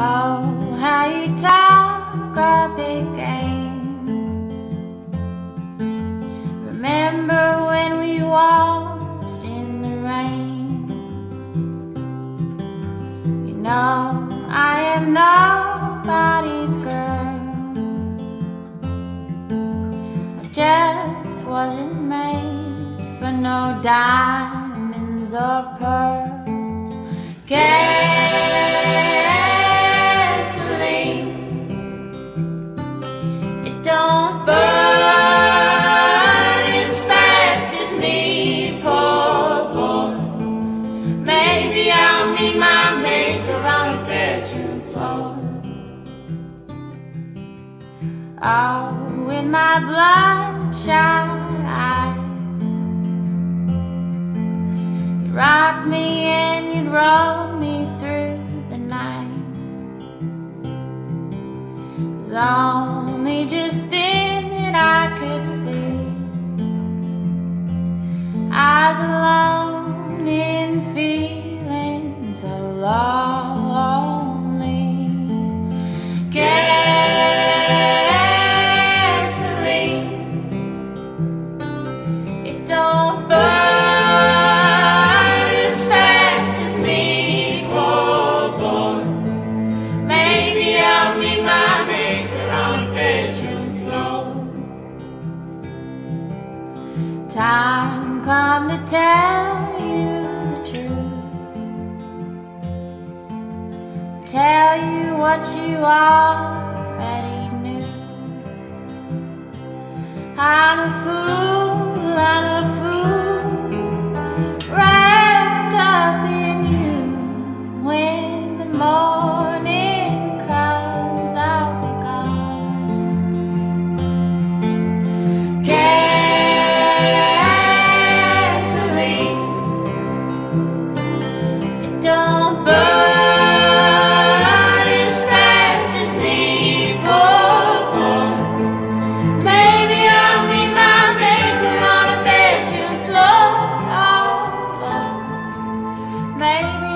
Oh, how you talk a big game. Remember when we waltzed in the rain? You know I am nobody's girl. I just wasn't made for no diamonds or pearls. Gasoline, it don't burn as fast as me, poor boy. Maybe I'll meet my maker on a bedroom floor. Oh, with my bloodshot eyes, you rock me and you'd roll me through the night. It was only just then that I could see I was alone in feeling so lonely. Gasoline, it don't burn . Time come to tell you the truth, tell you what you already knew. I'm a fool, I'm a fool, wrapped up in you. When the morning comes, I'll be gone. Maybe